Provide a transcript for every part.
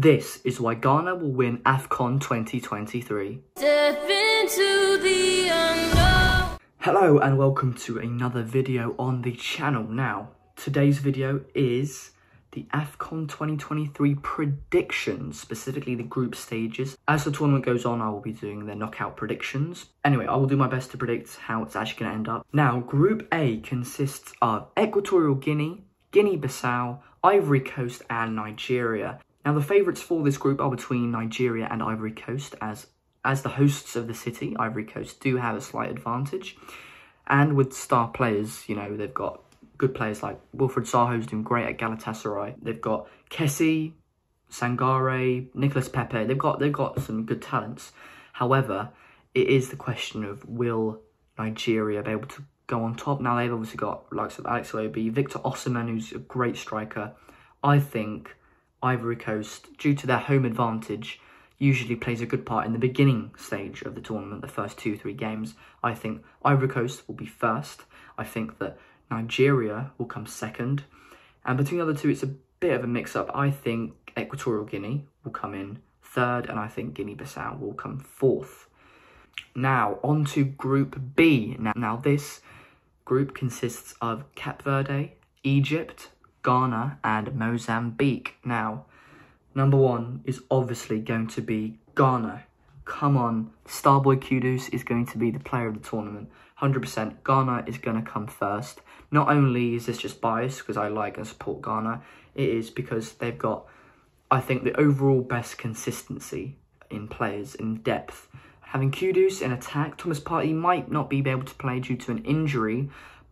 This is why Ghana will win AFCON 2023. Hello and welcome to another video on the channel. Now, today's video is the AFCON 2023 predictions, specifically the group stages. As the tournament goes on, I will be doing the knockout predictions. Anyway, I will do my best to predict how it's actually going to end up. Now, Group A consists of Equatorial Guinea, Guinea-Bissau, Ivory Coast and Nigeria. Now, the favourites for this group are between Nigeria and Ivory Coast, as the hosts of the city, Ivory Coast, do have a slight advantage. And with star players, you know, they've got good players like Wilfred Saho, who's doing great at Galatasaray. They've got Kessie, Sangare, Nicolas Pepe. They've got some good talents. However, it is the question of, will Nigeria be able to go on top? Now, they've obviously got likes of Alex Obi, Victor Osimhen, who's a great striker. I think Ivory Coast, due to their home advantage, usually plays a good part in the beginning stage of the tournament, the first 2-3 games. I think Ivory Coast will be first. I think that Nigeria will come second, and between the other two it's a bit of a mix-up. I think Equatorial Guinea will come in third, and I think Guinea-Bissau will come fourth. Now on to Group B. Now this group consists of Cape Verde, Egypt, Ghana and Mozambique. Now number one is obviously going to be Ghana. Come on, Starboy Kudus is going to be the player of the tournament. 100%, Ghana is going to come first. Not only is this just bias because I like and support Ghana, it is because they've got, I think, the overall best consistency in players, in depth. Having Kudus in attack, Thomas Partey might not be able to play due to an injury,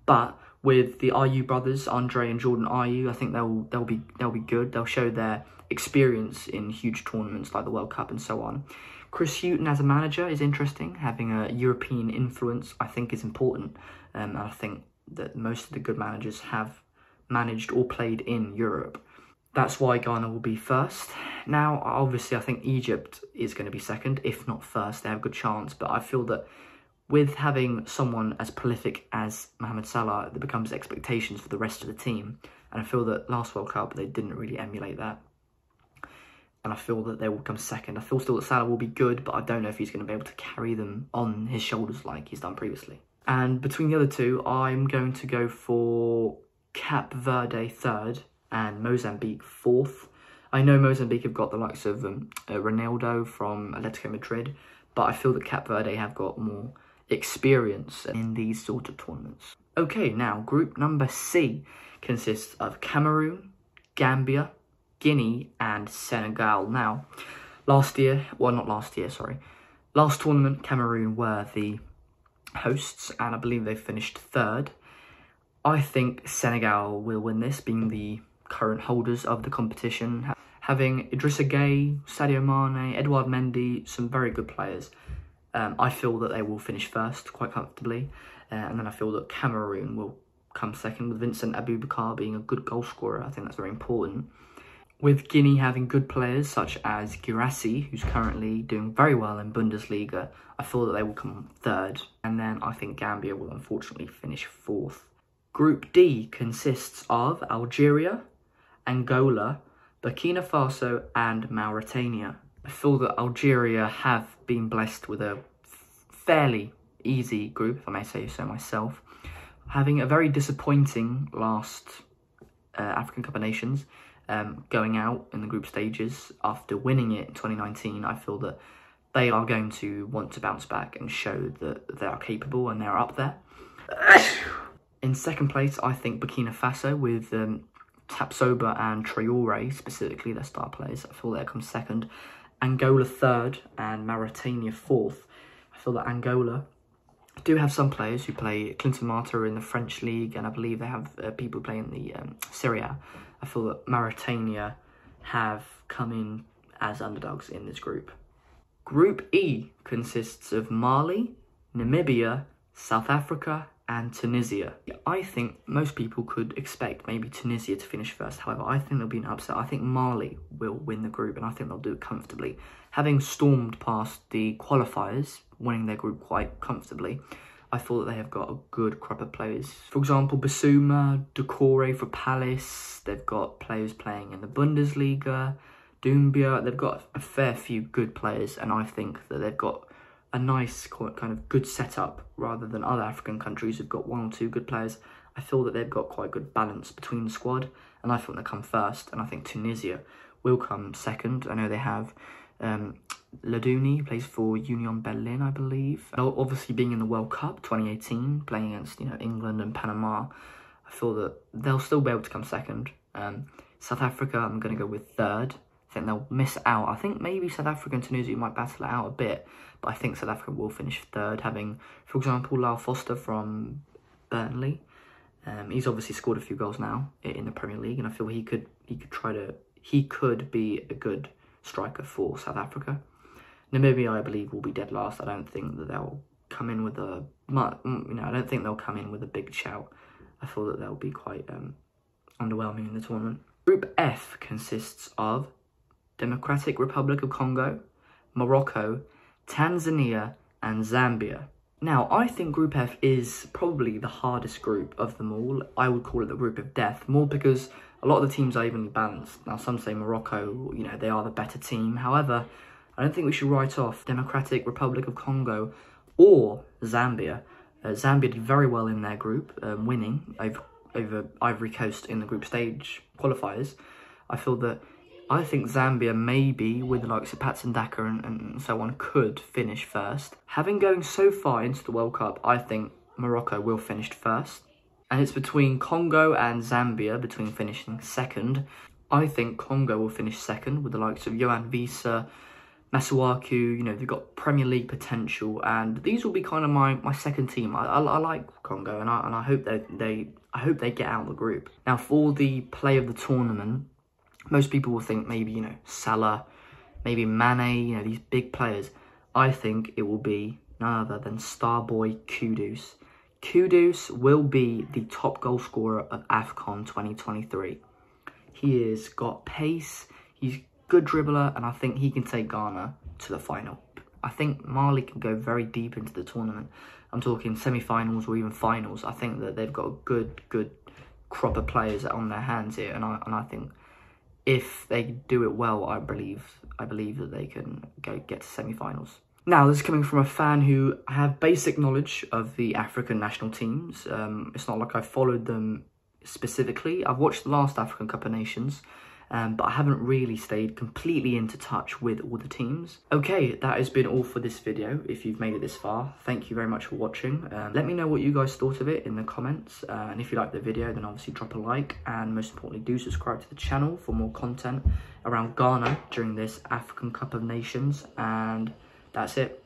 but with the Ayew brothers, Andre and Jordan Ayew, I think they'll be good. They'll show their experience in huge tournaments like the World Cup and so on. Chris Hughton as a manager is interesting. Having a European influence, I think, is important. And I think that most of the good managers have managed or played in Europe. That's why Ghana will be first. Now, obviously, I think Egypt is going to be second, if not first. They have a good chance. But I feel that with having someone as prolific as Mohamed Salah, there becomes expectations for the rest of the team. And I feel that last World Cup, they didn't really emulate that. And I feel that they will come second. I feel still that Salah will be good, but I don't know if he's going to be able to carry them on his shoulders like he's done previously. And between the other two, I'm going to go for Cape Verde third and Mozambique fourth. I know Mozambique have got the likes of Ronaldo from Atletico Madrid, but I feel that Cape Verde have got more experience in these sort of tournaments. Okay, now group number C consists of Cameroon, Gambia, Guinea and Senegal. Now, last tournament, Cameroon were the hosts and I believe they finished third. I think Senegal will win this, being the current holders of the competition. Having Idrissa Gueye, Sadio Mane, Edouard Mendy, some very good players. I feel that they will finish first quite comfortably. And then I feel that Cameroon will come second, with Vincent Aboubakar being a good goal scorer. I think that's very important. With Guinea having good players such as Guirassy, who's currently doing very well in Bundesliga, I feel that they will come third. And then I think Gambia will unfortunately finish fourth. Group D consists of Algeria, Angola, Burkina Faso and Mauritania. I feel that Algeria have been blessed with a fairly easy group, if I may say so myself. Having a very disappointing last African Cup of Nations, going out in the group stages after winning it in 2019, I feel that they are going to want to bounce back and show that they are capable and they're up there. In second place, I think Burkina Faso with Tapsoba and Traore, specifically their star players. I feel they'll come second. Angola third and Mauritania fourth. I feel that Angola do have some players who play Clinton Marta in the French league, and I believe they have people playing the Serie A. I feel that Mauritania have come in as underdogs in this group. Group E consists of Mali, Namibia, South Africa and Tunisia. I think most people could expect maybe Tunisia to finish first. However, I think there'll be an upset. I think Mali will win the group and I think they'll do it comfortably. Having stormed past the qualifiers, winning their group quite comfortably, I thought that they have got a good crop of players. For example, Basuma, Doucouré for Palace. They've got players playing in the Bundesliga. Doumbia. They've got a fair few good players, and I think that they've got a nice kind of good setup rather than other African countries who've got one or two good players. I feel that they've got quite good balance between the squad, and I think they'll come first, and I think Tunisia will come second. I know they have Ladouni, plays for Union Berlin, I believe. And obviously being in the World Cup 2018, playing against, you know, England and Panama, I feel that they'll still be able to come second. South Africa, I'm going to go with third. I think they'll miss out. I think maybe South Africa and Tunisia might battle it out a bit, but I think South Africa will finish third, having, for example, Lyle Foster from Burnley. He's obviously scored a few goals now in the Premier League, and I feel he could be a good striker for South Africa. Namibia, I believe, will be dead last. I don't think that they'll come in with a, you know, I don't think they'll come in with a big shout. I feel that they'll be quite underwhelming in the tournament. Group F consists of Democratic Republic of Congo, Morocco, Tanzania, and Zambia. Now, I think Group F is probably the hardest group of them all. I would call it the group of death, more because a lot of the teams are evenly balanced. Now, some say Morocco, you know, they are the better team. However, I don't think we should write off Democratic Republic of Congo or Zambia. Zambia did very well in their group, winning over Ivory Coast in the group stage qualifiers. I think Zambia, maybe with the likes of Patsandaka and so on, could finish first. Having going so far into the World Cup, I think Morocco will finish first. And it's between Congo and Zambia, between finishing second. I think Congo will finish second with the likes of Johan Visa, Masuaku. You know, they've got Premier League potential, and these will be kind of my second team. I like Congo, and I hope they get out of the group. Now, for the play of the tournament, most people will think maybe, you know, Salah, maybe Mane, you know, these big players. I think it will be none other than Starboy Kudus. Kudus will be the top goal scorer of AFCON 2023. He has got pace, he's a good dribbler, and I think he can take Ghana to the final. I think Mali can go very deep into the tournament. I'm talking semi-finals or even finals. I think that they've got a good crop of players on their hands here, and I think if they do it well, I believe that they can get to semi-finals. Now, this is coming from a fan who have basic knowledge of the African national teams. It's not like I followed them specifically. I've watched the last African Cup of Nations, but I haven't really stayed completely into touch with all the teams. Okay, that has been all for this video. If you've made it this far, thank you very much for watching. Let me know what you guys thought of it in the comments. And if you liked the video, then obviously drop a like. And most importantly, do subscribe to the channel for more content around Ghana during this African Cup of Nations. And that's it.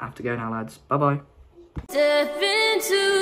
I have to go now, lads. Bye-bye.